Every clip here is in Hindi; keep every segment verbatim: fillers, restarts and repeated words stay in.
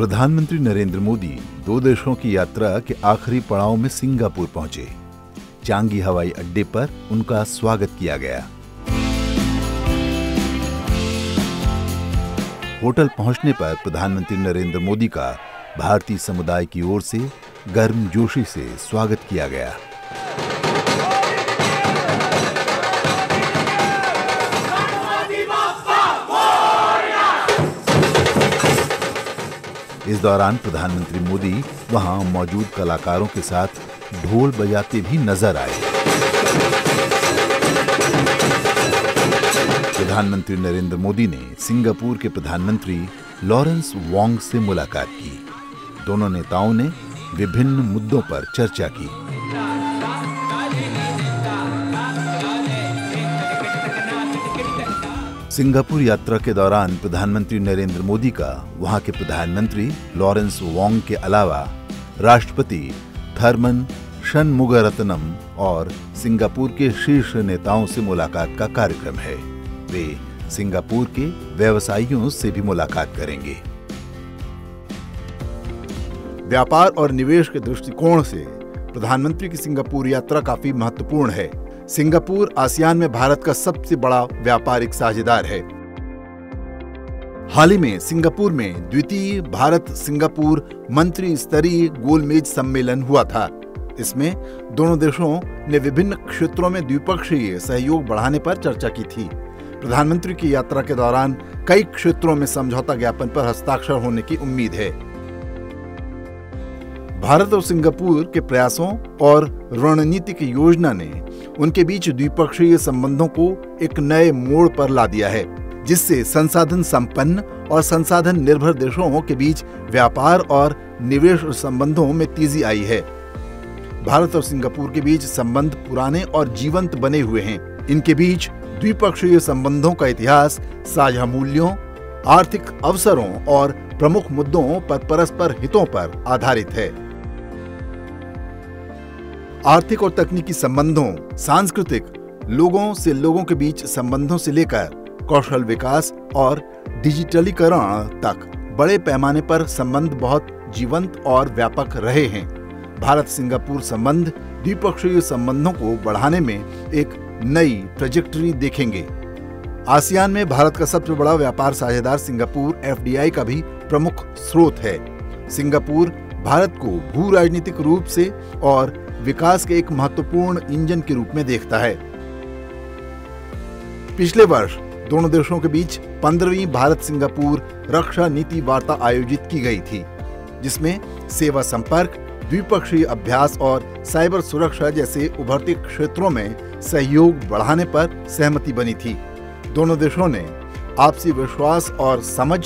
प्रधानमंत्री नरेंद्र मोदी दो देशों की यात्रा के आखिरी पड़ाव में सिंगापुर पहुंचे। चांगी हवाई अड्डे पर उनका स्वागत किया गया। होटल पहुंचने पर प्रधानमंत्री नरेंद्र मोदी का भारतीय समुदाय की ओर से गर्मजोशी से स्वागत किया गया। इस दौरान प्रधानमंत्री मोदी वहां मौजूद कलाकारों के साथ ढोल बजाते भी नजर आए। प्रधानमंत्री नरेंद्र मोदी ने सिंगापुर के प्रधानमंत्री लॉरेंस वोंग से मुलाकात की। दोनों नेताओं ने विभिन्न मुद्दों पर चर्चा की। सिंगापुर यात्रा के दौरान प्रधानमंत्री नरेंद्र मोदी का वहां के प्रधानमंत्री लॉरेंस वोंग के अलावा राष्ट्रपति थर्मन शनमुगरत्नम और सिंगापुर के शीर्ष नेताओं से मुलाकात का कार्यक्रम है। वे सिंगापुर के व्यवसायियों से भी मुलाकात करेंगे। व्यापार और निवेश के दृष्टिकोण से प्रधानमंत्री की सिंगापुर यात्रा काफी महत्वपूर्ण है। सिंगापुर आसियान में भारत का सबसे बड़ा व्यापारिक साझेदार है। हाल ही में सिंगापुर में द्वितीय भारत सिंगापुर मंत्री स्तरीय गोलमेज सम्मेलन हुआ था। इसमें दोनों देशों ने विभिन्न क्षेत्रों में द्विपक्षीय सहयोग बढ़ाने पर चर्चा की थी। प्रधानमंत्री की यात्रा के दौरान कई क्षेत्रों में समझौता ज्ञापन पर हस्ताक्षर होने की उम्मीद है। भारत और सिंगापुर के प्रयासों और रणनीतिक योजना ने उनके बीच द्विपक्षीय संबंधों को एक नए मोड़ पर ला दिया है, जिससे संसाधन संपन्न और संसाधन निर्भर देशों के बीच व्यापार और निवेश संबंधों में तेजी आई है। भारत और सिंगापुर के बीच संबंध पुराने और जीवंत बने हुए हैं। इनके बीच द्विपक्षीय संबंधों का इतिहास साझा मूल्यों, आर्थिक अवसरों और प्रमुख मुद्दों पर परस्पर हितों पर आधारित है। आर्थिक और तकनीकी संबंधों, सांस्कृतिक, लोगों से लोगों के बीच संबंधों से लेकर कौशल विकास और डिजिटलीकरण तक बड़े पैमाने पर संबंध बहुत जीवंत और व्यापक रहे हैं। भारत सिंगापुर संबंध द्विपक्षीय संबंधों को बढ़ाने में एक नई ट्रैजेक्टरी देखेंगे। आसियान में भारत का सबसे बड़ा व्यापार साझेदार सिंगापुर एफ डी आई का भी प्रमुख स्रोत है। सिंगापुर भारत को भू राजनीतिक रूप से और विकास के एक महत्वपूर्ण इंजन के रूप में देखता है। पिछले वर्ष दोनों देशों के बीच पंद्रहवीं भारत सिंगापुर रक्षा नीति वार्ता आयोजित की गई थी, जिसमें सेवा संपर्क, द्विपक्षीय अभ्यास और साइबर सुरक्षा जैसे उभरते क्षेत्रों में सहयोग बढ़ाने पर सहमति बनी थी। दोनों देशों ने आपसी विश्वास और समझ,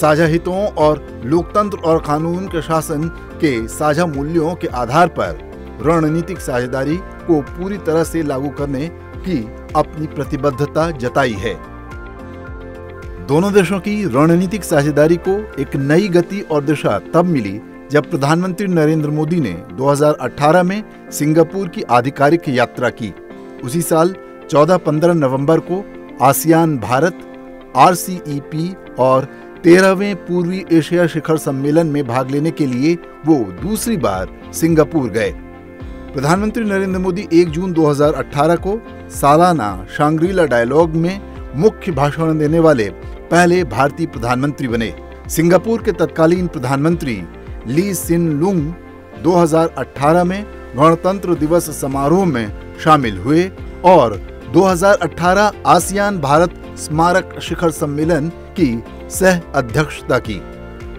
साझा हितों और लोकतंत्र और कानून के शासन के साझा मूल्यों के आधार पर रणनीतिक साझेदारी को पूरी तरह से लागू करने की अपनी प्रतिबद्धता जताई है। दोनों देशों की रणनीतिक साझेदारी को एक नई गति और दिशा तब मिली जब प्रधानमंत्री नरेंद्र मोदी ने दो हज़ार अठारह में सिंगापुर की आधिकारिक यात्रा की। उसी साल चौदह पंद्रह नवंबर को ASEAN Bharat, R C E P और तेरहवें पूर्वी एशिया शिखर सम्मेलन में भाग लेने के लिए वो दूसरी बार सिंगापुर गए। प्रधानमंत्री नरेंद्र मोदी एक जून दो हज़ार अठारह को सालाना शांग्रीला डायलॉग में मुख्य भाषण देने वाले पहले भारतीय प्रधानमंत्री बने। सिंगापुर के तत्कालीन प्रधानमंत्री ली सिन लुंग दो हज़ार अठारह में गणतंत्र दिवस समारोह में शामिल हुए और दो हज़ार अठारह आसियान भारत स्मारक शिखर सम्मेलन की सह अध्यक्षता की।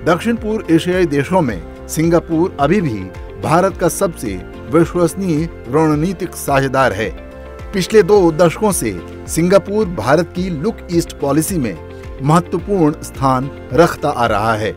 दक्षिण पूर्व एशियाई देशों में सिंगापुर अभी भी भारत का सबसे विश्वसनीय रणनीतिक साझेदार है। पिछले दो दशकों से सिंगापुर भारत की लुक ईस्ट पॉलिसी में महत्वपूर्ण स्थान रखता आ रहा है।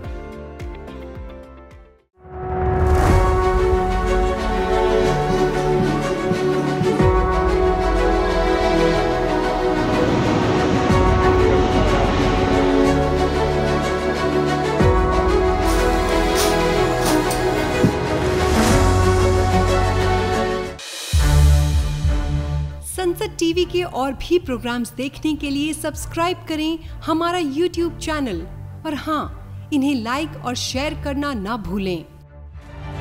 संसद टीवी के और भी प्रोग्राम्स देखने के लिए सब्सक्राइब करें हमारा यूट्यूब चैनल और हाँ, इन्हें लाइक और शेयर करना ना भूलें।